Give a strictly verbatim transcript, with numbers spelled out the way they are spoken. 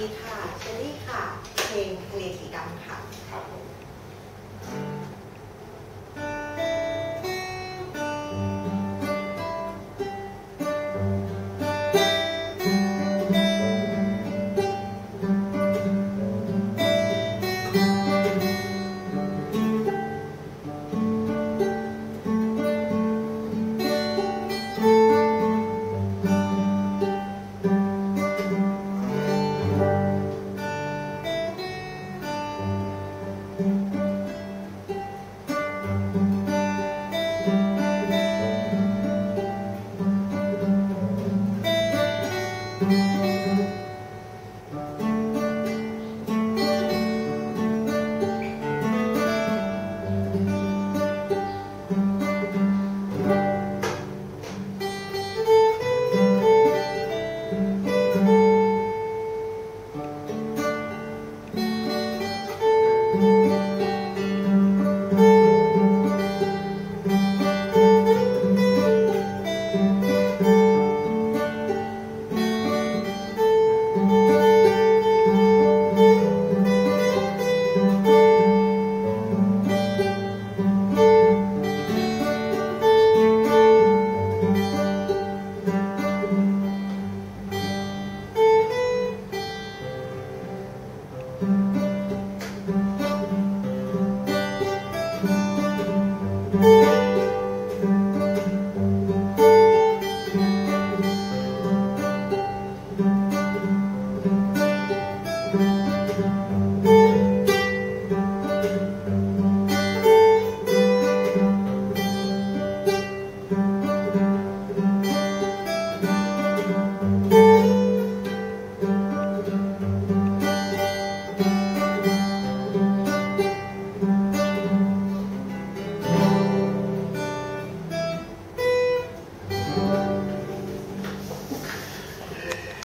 ดีค่ะเชอรี่ค่ะเพลงทะเลสีดำค่ะครับผมThank you.